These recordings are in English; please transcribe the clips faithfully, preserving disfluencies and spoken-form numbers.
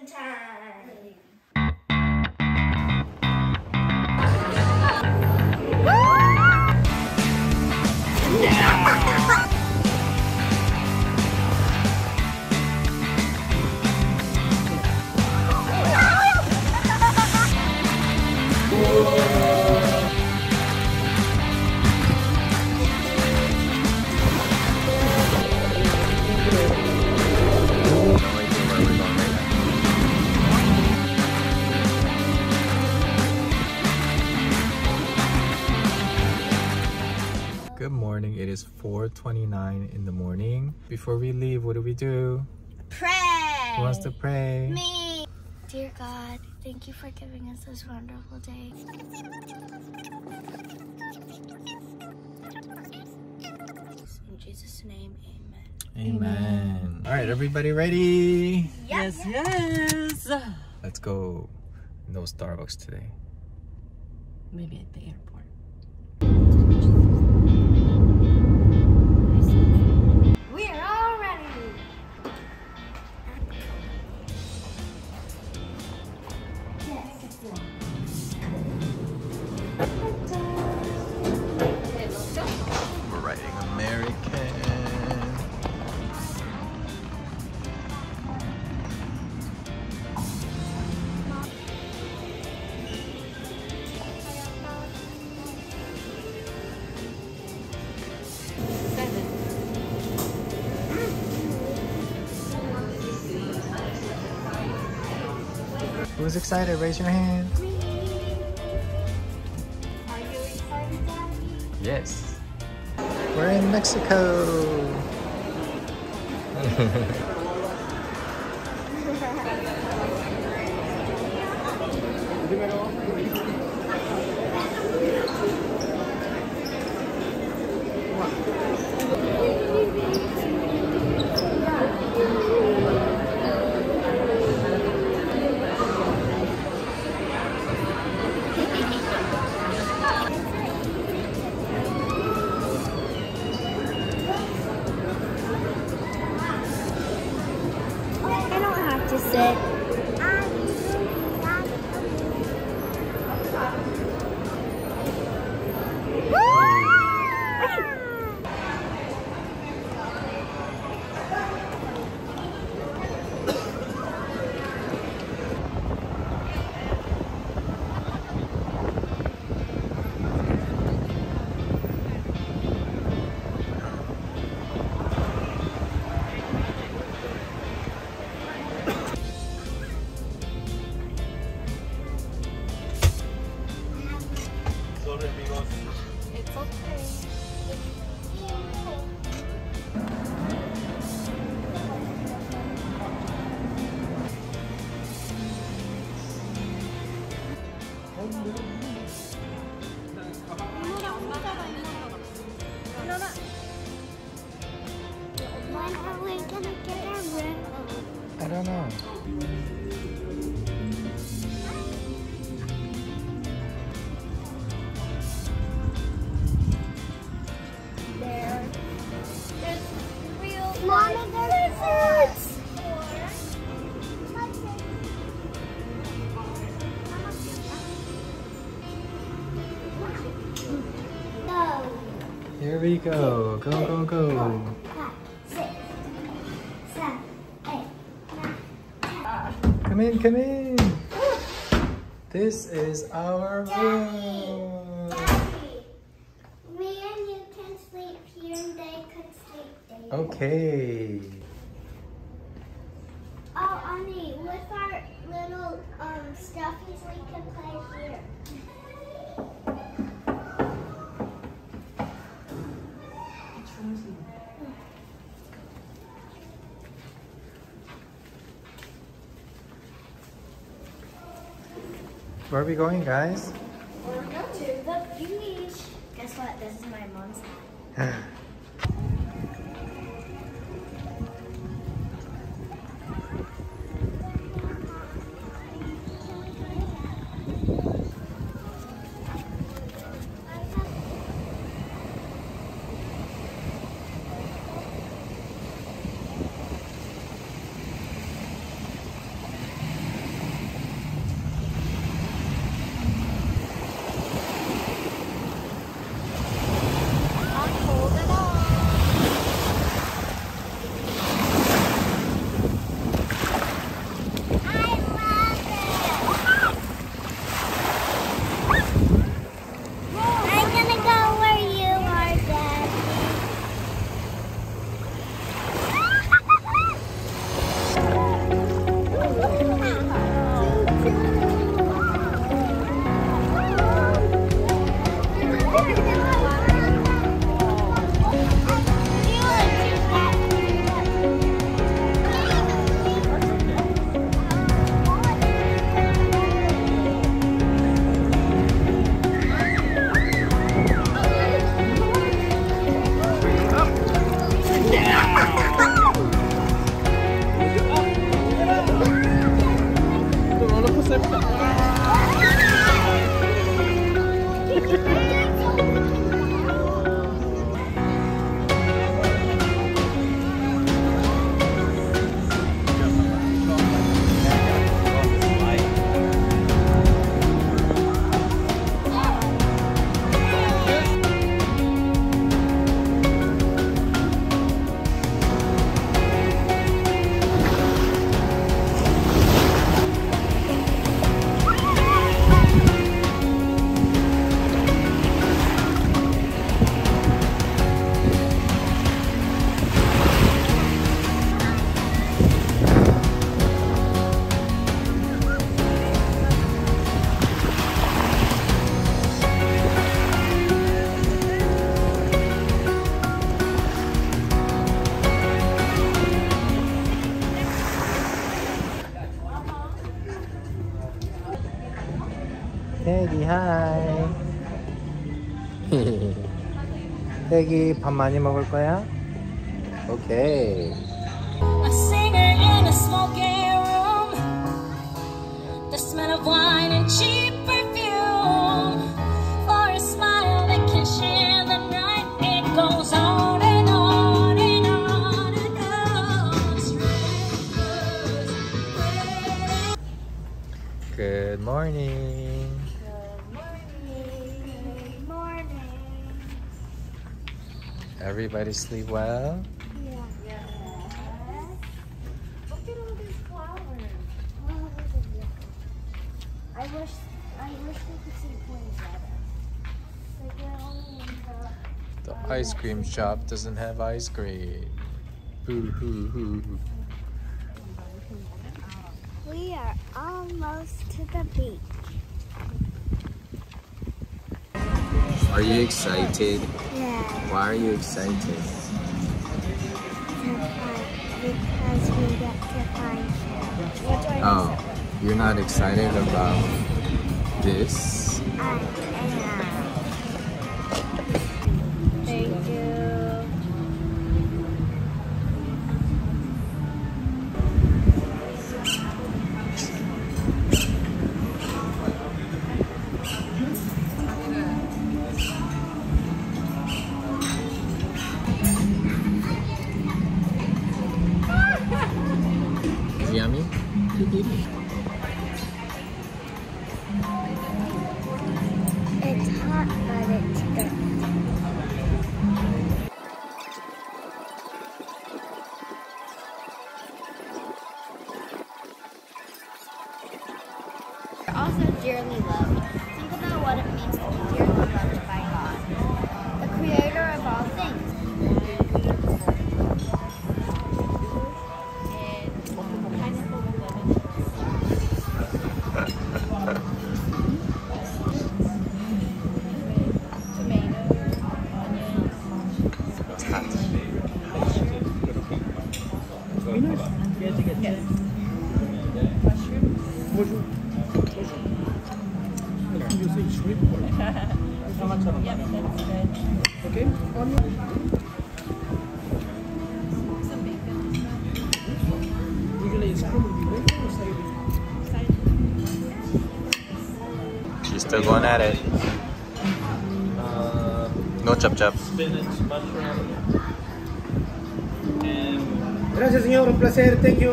lesson time. Good morning. It is four twenty-nine in the morning. Before we leave, what do we do? Pray! Who wants to pray? Me! Dear God, thank you for giving us this wonderful day. In Jesus' name, amen. Amen. Alright, everybody ready? Yes, yes, yes! Let's go. No Starbucks today. Maybe at the airport. Who's excited? Raise your hand. Me. Are you excited, Daddy? Yes. We're in Mexico. When are we gonna get our room? I don't know. There. There's real Mama, there's lizards! Here we go. Go, go, go. Come in, come in. This is our room. Daddy, me and you can sleep here and they can sleep there. Okay. Oh, Annie, with our little um, stuffies, we can play here. Where are we going, guys? We're going to the beach. Guess what? This is my mom's house. 태기 하이. 태기 밥 많이 먹을 거야? 오케이. Good morning. Good morning. Good morning. Everybody sleep well? Yeah. Yeah. Look at all these flowers. Oh, I wish I wish we could see poinsettia. The ice cream shop doesn't have ice cream. Boo hoo hoo. We are almost to the beach. Are you excited? Yeah. Why are you excited? Because we get to find you. Oh, you're not excited about this? I am. Thank you. Yummy? It's hot, but it's good. We're also dearly loved. Think about what it means to be dearly loved by God, the creator of all things. Okay. Some bacon. Usually it's side. She's still going at it. Uh, no chop chop. Spinach, mushroom. And gracias, señor. Un placer. Thank you.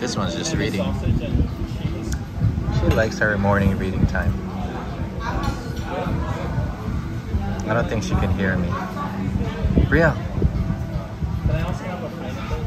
This one's just reading. She likes her morning reading time. I don't think she can hear me. Bria. Can I also have a pineapple?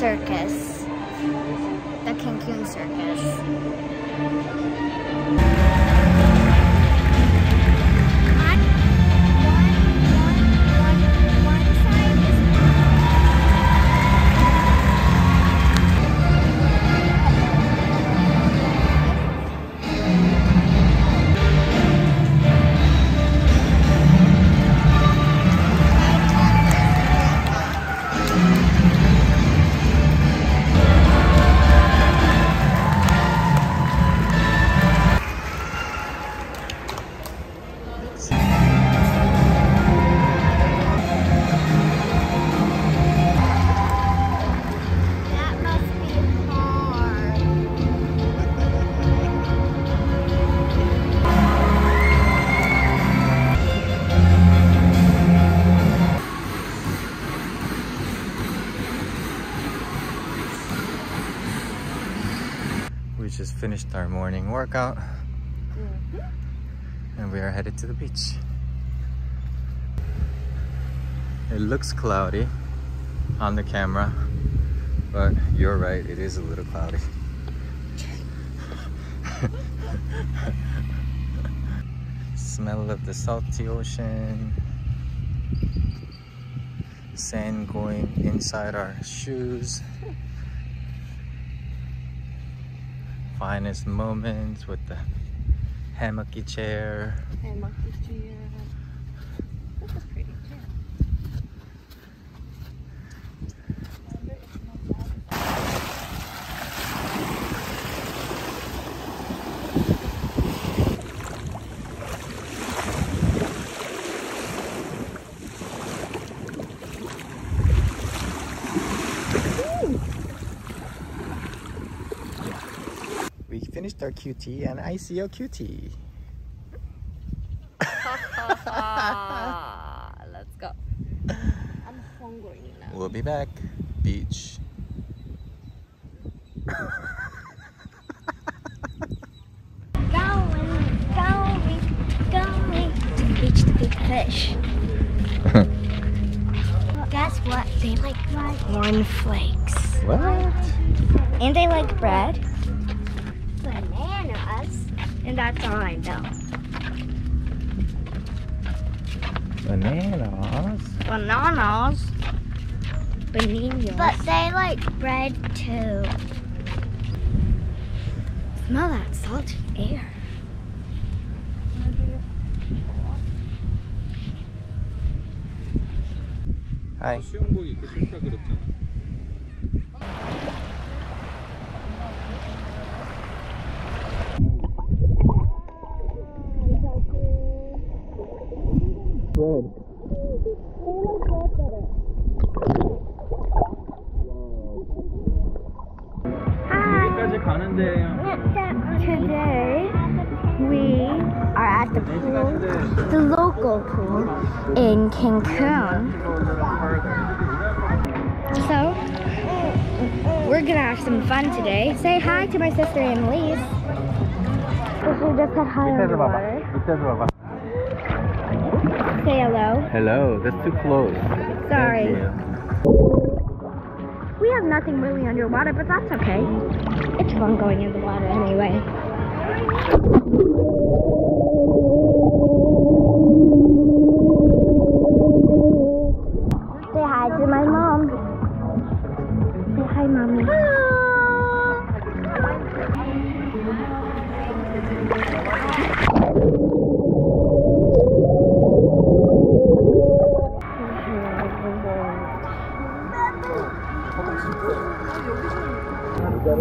circus, the Cancun circus. Just finished our morning workout, mm-hmm. and we are headed to the beach. It looks cloudy on the camera, but you're right, it is a little cloudy. Smell of the salty ocean, sand going inside our shoes. Finest moments with the hammocky chair. Hammocky chair. That's a pretty finished our Q T and I see your Q T. Let's go. I'm hungry now. We'll be back. Beach. Going, going, going to the beach to big fish. Guess what? They like corn flakes. What? And they like bread. Bananas, and that's all I know. Bananas? Bananas? Bananas. But they like bread too. Smell that salty air. Hi. Bread. Hi. Today we are at the pool, the local pool in Cancun. So we're gonna have some fun today. Say hi to my sister Annalise. We just had high underwater. Say hello. Hello. That's too close. Sorry. We have nothing really underwater, but that's okay. It's fun going in the water anyway. Say hi to my mom. Say hi, mommy.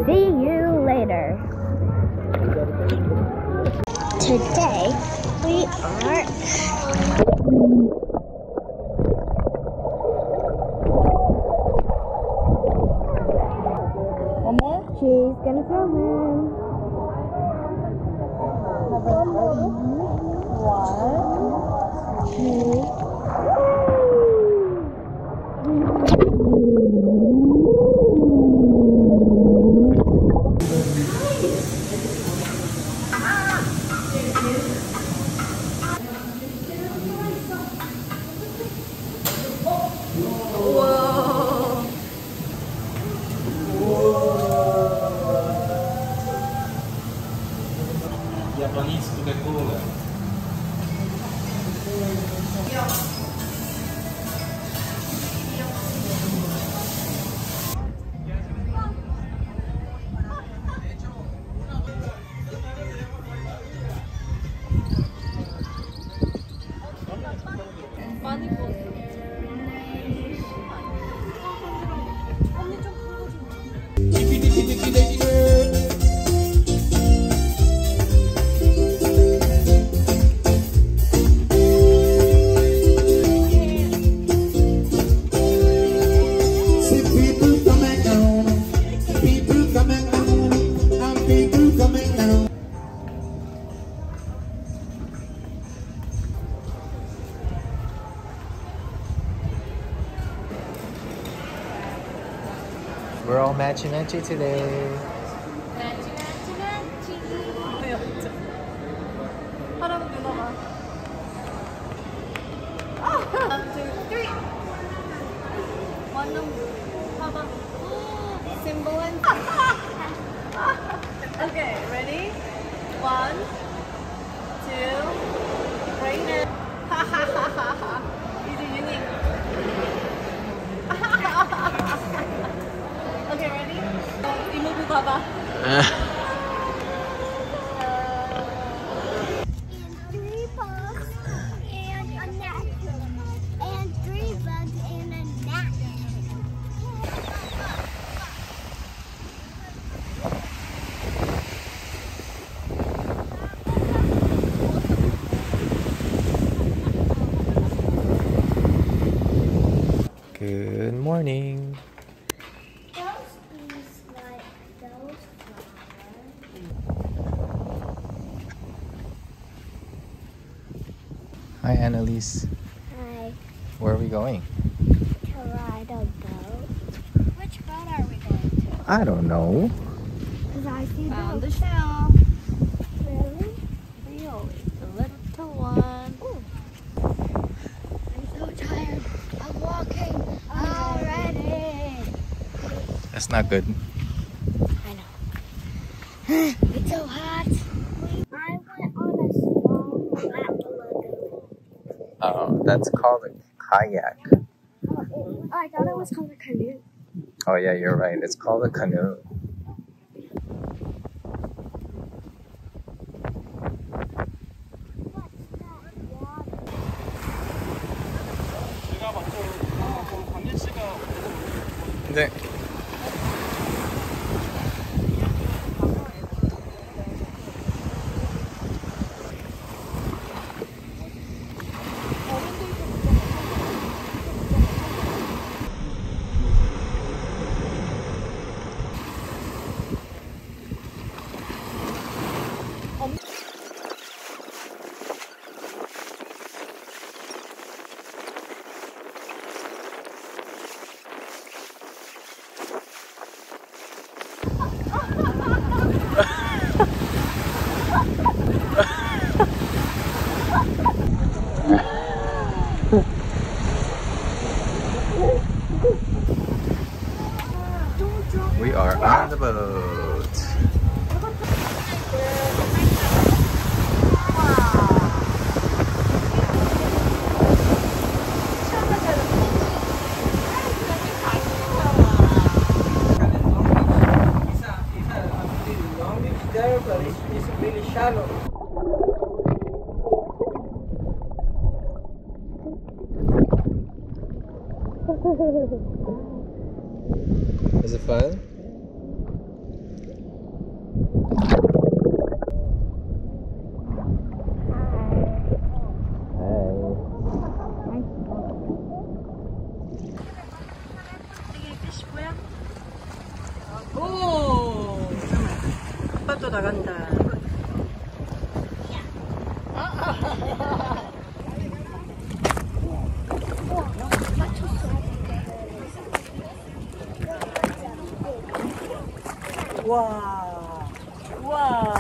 See you later. Today we are she's gonna film him. Whoa! We're all matchy matchy today. Matchy matchy matchy. 네, 진짜. 하라는 누나 봐. three. 완전 봐봐. Symbol and. Okay, ready? One, two, right now. 하하하하하. 이제 유닛. Okay, ready? 이 무브 봐봐. And three bugs and a net. And three bugs and a net. Good morning. Hi, Annalise. Hi. Where are we going? To ride a boat. Which boat are we going to? I don't know. Because I see Found the shell. Really? Really. The little one. Ooh. I'm so tired. I'm walking already. That's not good. I know. It's so hot. I went on a small flat. Oh, that's called a kayak. Oh, I thought it was called a canoe. Oh yeah, you're right. It's called a canoe. 네. We are on the boat. There, but it's, it's really shallow. Is it fun? 나간다. 와, 와,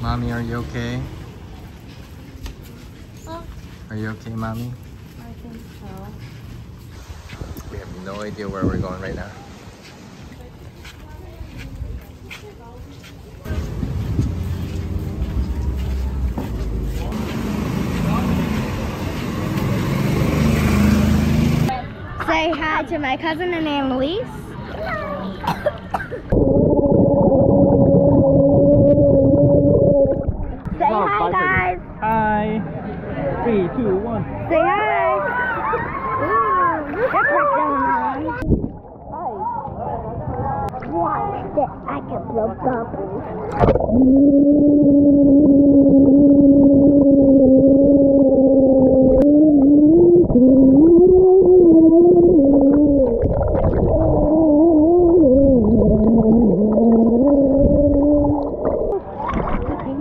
Mommy, are you okay? Oh. Are you okay, Mommy? I think so. We have no idea where we're going right now. Say hi to my cousin and Annalise. Say oh, hi, guys. Hi. Three, two, one. Say hi. Ooh, that's like going on. Hi. What? that I can blow bubbles.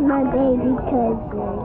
My baby cousin.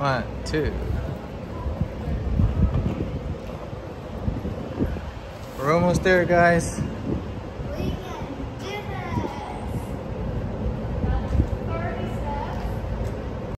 One, two. We're almost there, guys.